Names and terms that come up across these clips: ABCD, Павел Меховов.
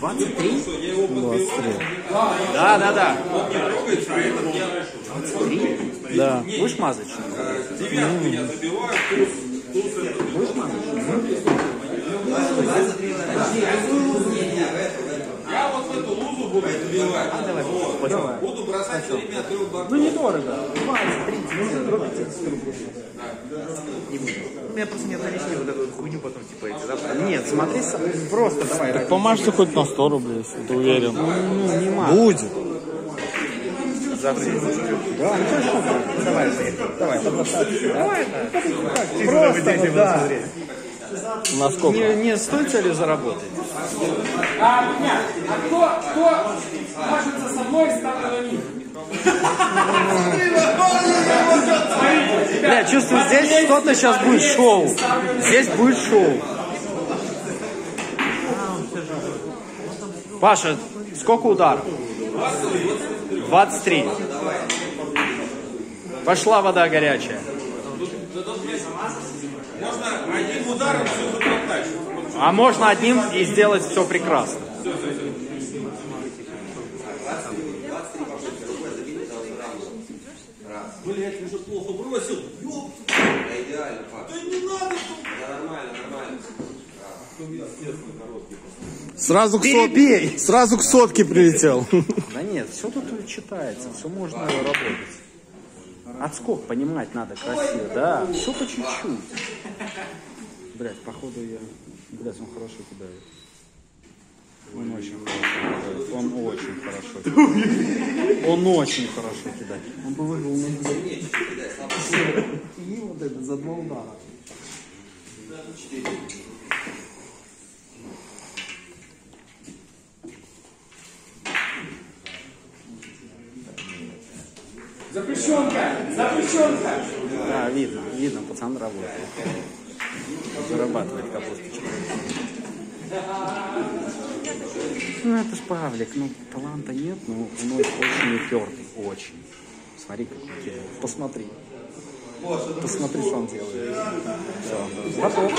23? 23. Да, да, да. 23? Да. Будешь мазать? Девятку я забиваю. Будешь мазать? Я вот в эту лузу буду забивать. Буду бросать все время трех баков. Ну недорого. 20-30, ну 500. У меня просто не отналичили вот эту хуйню потом, типа эти завтра. Нет, смотри, просто давай. Так помажешься хоть на 100 рублей, если ты уверен. Ну, не мажь. Будет. Завтра я закрыл. Да, ну давай, давай. Давай, просто, да. Насколько? Не с той целью заработать. А кто мажется со мной, ставлю на них. Бля, чувствую, здесь что-то сейчас будет шоу. Здесь будет шоу. Паша, сколько ударов? 23. Пошла вода горячая. Можно одним ударом все затоптать. А можно одним и сделать все прекрасно. Блин, я тебе уже плохо бросил. Ёпт. Да идеально, Паш. Да не надо. Да нормально, нормально. Сразу к сотке прилетел. Да нет, все тут читается, все можно работать. Отскок понимать надо красиво, да. Все по чуть-чуть. Блять, походу я... Блять, он хорошо кидает. Он очень хорошо кидает. Он очень хорошо кидает. Он очень хорошо кидает. Он бы выиграл на две. И вот это за два удара. Запрещенка! Запрещенка! Да, видно, видно, пацан работает. Зарабатывает капусточку. Ну, это ж Павлик, ну, таланта нет, но он очень упертый, очень. Смотри, как он делает. Посмотри. Посмотри, что он делает. Все, готов.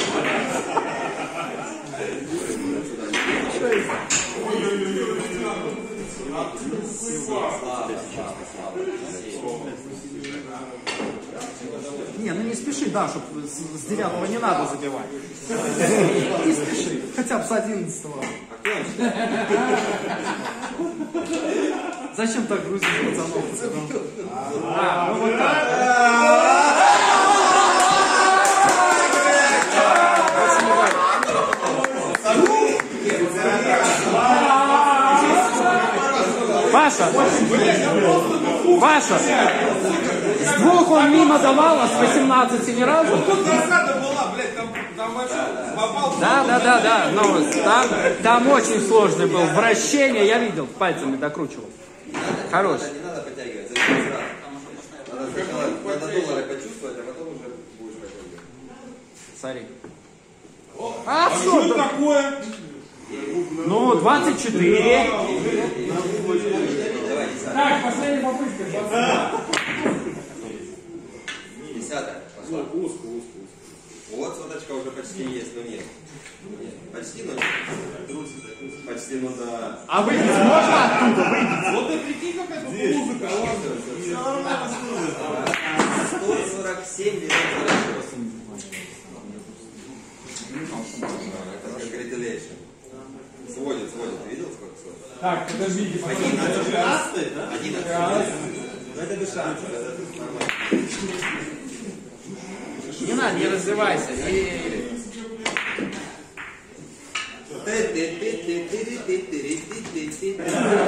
Не, ну не спеши, да, чтобы с 9-го не надо забивать. Не спеши, хотя бы с 11-го. Зачем так грузить пацанов? А, ну вот так. Паша, Паша, с двух он мимо давал, а с 18 ни разу. Да, но там очень сложный был, вращение, я видел, пальцами докручивал. Хорош. Не надо подтягивать, надо сначала доллары почувствовать, а потом уже будешь подтягивать. Смотри. А что такое? Ну, 24. Так, последняя попытка. 50-ка. Пошла. Узко. Вот соточка уже почти есть, но нет. Почти, но нет. Почти, но да. А выйдет можно оттуда? Выйдет. Вот и прикинь, как это музыка. Все нормально служит. 147, 148. Это как ретелейшн. Сводит. Ты видел, сколько сводит? Так, подожди. 11, да? 11. Это без шансов. Не надо, не развивайся.